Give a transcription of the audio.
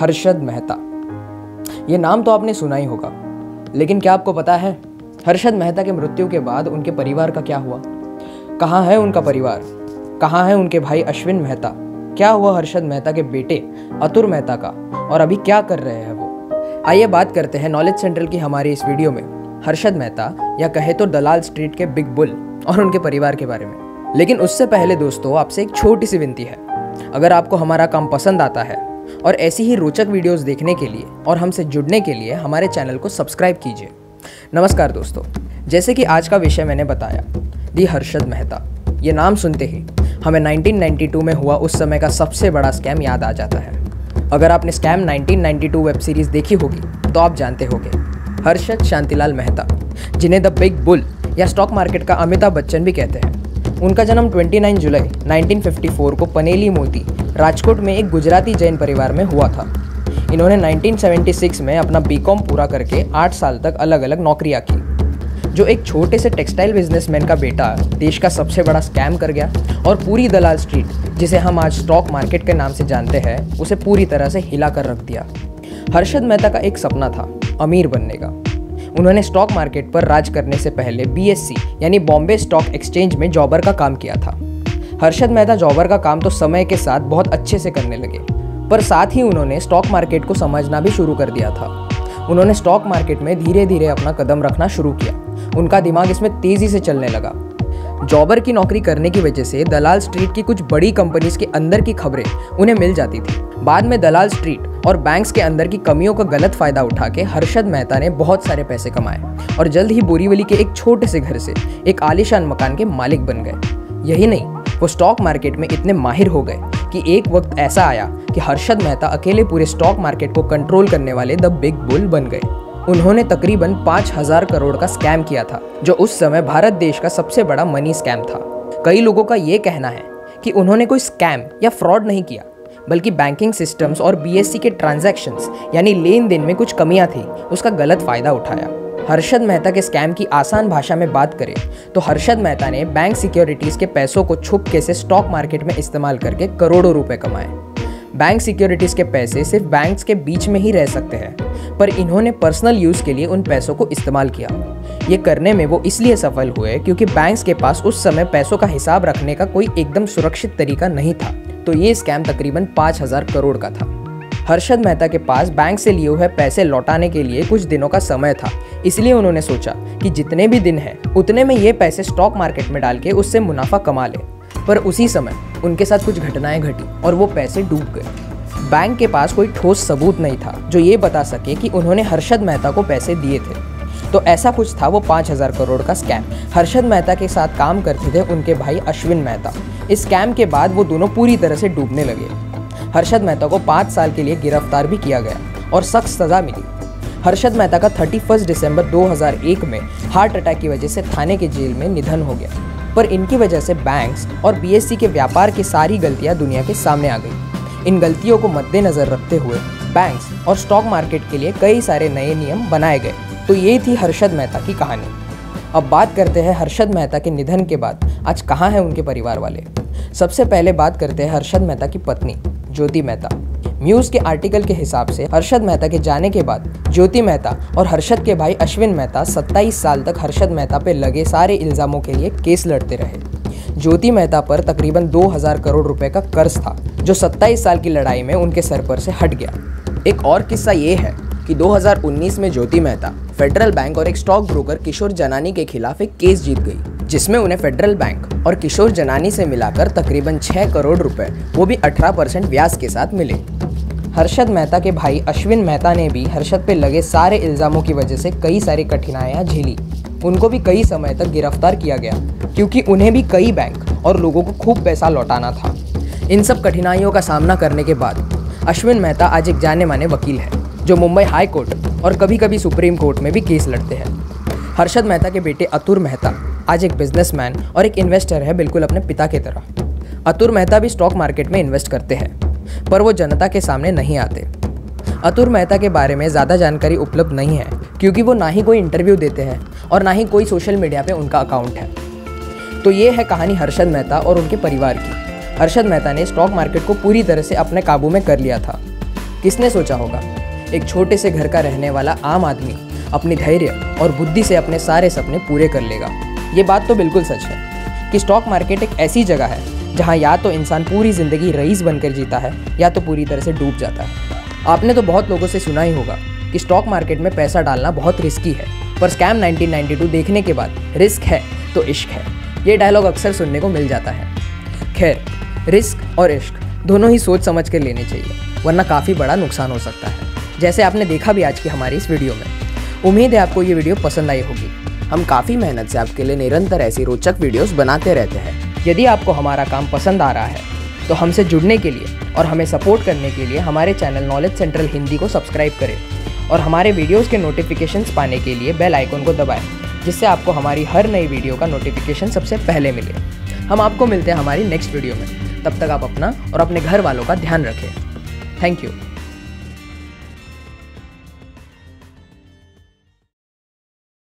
हर्षद मेहता। ये नाम तो आपने सुना ही होगा, लेकिन क्या आपको पता है हर्षद मेहता के मृत्यु के बाद उनके परिवार का क्या हुआ? कहाँ है उनका परिवार? कहाँ है उनके भाई अश्विन मेहता? क्या हुआ हर्षद मेहता के बेटे अतुर मेहता का? और अभी क्या कर रहे हैं वो? आइए बात करते हैं नॉलेज सेंट्रल की हमारी इस वीडियो में हर्षद मेहता, या कहे तो दलाल स्ट्रीट के बिग बुल और उनके परिवार के बारे में। लेकिन उससे पहले दोस्तों, आपसे एक छोटी सी विनती है, अगर आपको हमारा काम पसंद आता है और ऐसी ही रोचक वीडियोस देखने के लिए और हमसे जुड़ने के लिए हमारे चैनल को सब्सक्राइब कीजिए। नमस्कार दोस्तों, जैसे कि आज का विषय मैंने बताया, दी हर्षद मेहता, ये नाम सुनते ही हमें 1992 में हुआ उस समय का सबसे बड़ा स्कैम याद आ जाता है। अगर आपने स्कैम 1992 वेब सीरीज़ देखी होगी तो आप जानते होंगे हर्षद शांतिलाल मेहता, जिन्हें द बिग बुल या स्टॉक मार्केट का अमिताभ बच्चन भी कहते हैं। उनका जन्म 29 जुलाई 1954 को पनेली मोती, राजकोट में एक गुजराती जैन परिवार में हुआ था। इन्होंने 1976 में अपना बीकॉम पूरा करके 8 साल तक अलग अलग नौकरियां की। जो एक छोटे से टेक्सटाइल बिजनेसमैन का बेटा देश का सबसे बड़ा स्कैम कर गया और पूरी दलाल स्ट्रीट, जिसे हम आज स्टॉक मार्केट के नाम से जानते हैं, उसे पूरी तरह से हिला कर रख दिया। हर्षद मेहता का एक सपना था अमीर बनने का। उन्होंने स्टॉक मार्केट पर राज करने से पहले बीएससी यानी बॉम्बे स्टॉक एक्सचेंज में जॉबर का काम किया था। हर्षद मेहता जॉबर का काम तो समय के साथ बहुत अच्छे से करने लगे, पर साथ ही उन्होंने स्टॉक मार्केट को समझना भी शुरू कर दिया था। उन्होंने स्टॉक मार्केट में धीरे धीरे अपना कदम रखना शुरू किया। उनका दिमाग इसमें तेज़ी से चलने लगा। जॉबर की नौकरी करने की वजह से दलाल स्ट्रीट की कुछ बड़ी कंपनीज के अंदर की खबरें उन्हें मिल जाती थी। बाद में दलाल स्ट्रीट और बैंक्स के अंदर की कमियों का गलत फ़ायदा उठा के हर्षद मेहता ने बहुत सारे पैसे कमाए और जल्द ही बोरीवली के एक छोटे से घर से एक आलीशान मकान के मालिक बन गए। यही नहीं, वो स्टॉक मार्केट में इतने माहिर हो गए कि एक वक्त ऐसा आया कि हर्षद मेहता अकेले पूरे स्टॉक मार्केट को कंट्रोल करने वाले द बिग बुल बन गए। उन्होंने तकरीबन 5,000 करोड़ का स्कैम किया था, जो उस समय भारत देश का सबसे बड़ा मनी स्कैम था। कई लोगों का ये कहना है कि उन्होंने कोई स्कैम या फ्रॉड नहीं किया, बल्कि बैंकिंग सिस्टम्स और बीएससी के ट्रांजैक्शंस यानी लेन देन में कुछ कमियां थी, उसका गलत फ़ायदा उठाया। हर्षद मेहता के स्कैम की आसान भाषा में बात करें तो हर्षद मेहता ने बैंक सिक्योरिटीज़ के पैसों को छुपके से स्टॉक मार्केट में इस्तेमाल करके करोड़ों रुपये कमाए। बैंक सिक्योरिटीज़ के पैसे सिर्फ बैंक्स के बीच में ही रह सकते हैं, पर इन्होंने पर्सनल यूज़ के लिए उन पैसों को इस्तेमाल किया। ये करने में वो इसलिए सफल हुए क्योंकि बैंक्स के पास उस समय पैसों का हिसाब रखने का कोई एकदम सुरक्षित तरीका नहीं था। तो ये स्कैम तकरीबन 5,000 करोड़ का था। हर्षद मेहता के पास बैंक से लिए हुए पैसे लौटाने के लिए कुछ दिनों का समय था, इसलिए उन्होंने सोचा कि जितने भी दिन हैं उतने में ये पैसे स्टॉक मार्केट में डाल के उससे मुनाफा कमा लें। पर उसी समय उनके साथ कुछ घटनाएं घटी और वो पैसे डूब गए। बैंक के पास कोई ठोस सबूत नहीं था जो ये बता सके कि उन्होंने हर्षद मेहता को पैसे दिए थे। तो ऐसा कुछ था वो 5,000 करोड़ का स्कैम। हर्षद मेहता के साथ काम करते थे उनके भाई अश्विन मेहता। इस स्कैम के बाद वो दोनों पूरी तरह से डूबने लगे। हर्षद मेहता को 5 साल के लिए गिरफ्तार भी किया गया और सख्त सज़ा मिली। हर्षद मेहता का 31 दिसंबर 2001 में हार्ट अटैक की वजह से थाने के जेल में निधन हो गया। पर इनकी वजह से बैंक्स और बीएससी के व्यापार की सारी गलतियां दुनिया के सामने आ गई। इन गलतियों को मद्देनज़र रखते हुए बैंक्स और स्टॉक मार्केट के लिए कई सारे नए नियम बनाए गए। तो ये थी हर्षद मेहता की कहानी। अब बात करते हैं हर्षद मेहता के निधन के बाद आज कहाँ हैं उनके परिवार वाले। सबसे पहले बात करते हैं हर्षद मेहता की पत्नी ज्योति मेहता। न्यूज़ के आर्टिकल के हिसाब से हर्षद मेहता के जाने के बाद ज्योति मेहता और हर्षद के भाई अश्विन मेहता 27 साल तक हर्षद मेहता पर लगे सारे इल्ज़ामों के लिए केस लड़ते रहे। ज्योति मेहता पर तकरीबन 2000 करोड़ रुपए का कर्ज था, जो 27 साल की लड़ाई में उनके सर पर से हट गया। एक और किस्सा ये है कि 2019 में ज्योति मेहता फेडरल बैंक और एक स्टॉक ब्रोकर किशोर जनानी के खिलाफ एक केस जीत गई, जिसमें उन्हें फेडरल बैंक और किशोर जनानी से मिलाकर तकरीबन 6 करोड़ रुपए, वो भी 18% ब्याज के साथ मिले। हर्षद मेहता के भाई अश्विन मेहता ने भी हर्षद पे लगे सारे इल्ज़ामों की वजह से कई सारी कठिनाइयां झेली। उनको भी कई समय तक गिरफ्तार किया गया, क्योंकि उन्हें भी कई बैंक और लोगों को खूब पैसा लौटाना था। इन सब कठिनाइयों का सामना करने के बाद अश्विन मेहता आज एक जाने माने वकील है, जो मुंबई हाई कोर्ट और कभी कभी सुप्रीम कोर्ट में भी केस लड़ते हैं। हर्षद मेहता के बेटे अतुर मेहता आज एक बिजनेसमैन और एक इन्वेस्टर है, बिल्कुल अपने पिता की तरह। अतुर मेहता भी स्टॉक मार्केट में इन्वेस्ट करते हैं, पर वो जनता के सामने नहीं आते। अतुर मेहता के बारे में ज़्यादा जानकारी उपलब्ध नहीं है, क्योंकि वो ना ही कोई इंटरव्यू देते हैं और ना ही कोई सोशल मीडिया पे उनका अकाउंट है। तो ये है कहानी हर्षद मेहता और उनके परिवार की। हर्षद मेहता ने स्टॉक मार्केट को पूरी तरह से अपने काबू में कर लिया था। किसने सोचा होगा एक छोटे से घर का रहने वाला आम आदमी अपने धैर्य और बुद्धि से अपने सारे सपने पूरे कर लेगा। ये बात तो बिल्कुल सच है कि स्टॉक मार्केट एक ऐसी जगह है जहाँ या तो इंसान पूरी ज़िंदगी रईस बनकर जीता है या तो पूरी तरह से डूब जाता है। आपने तो बहुत लोगों से सुना ही होगा कि स्टॉक मार्केट में पैसा डालना बहुत रिस्की है, पर स्कैम 1992 देखने के बाद रिस्क है तो इश्क है, ये डायलॉग अक्सर सुनने को मिल जाता है। खैर, रिस्क और इश्क दोनों ही सोच समझ कर लेने चाहिए, वरना काफ़ी बड़ा नुकसान हो सकता है, जैसे आपने देखा भी आज की हमारी इस वीडियो में। उम्मीद है आपको ये वीडियो पसंद आई होगी। हम काफ़ी मेहनत से आपके लिए निरंतर ऐसी रोचक वीडियोस बनाते रहते हैं। यदि आपको हमारा काम पसंद आ रहा है तो हमसे जुड़ने के लिए और हमें सपोर्ट करने के लिए हमारे चैनल नॉलेज सेंट्रल हिंदी को सब्सक्राइब करें और हमारे वीडियोज़ के नोटिफिकेशंस पाने के लिए बेल आइकन को दबाएँ, जिससे आपको हमारी हर नई वीडियो का नोटिफिकेशन सबसे पहले मिले। हम आपको मिलते हैं हमारी नेक्स्ट वीडियो में। तब तक आप अपना और अपने घर वालों का ध्यान रखें। Thank you.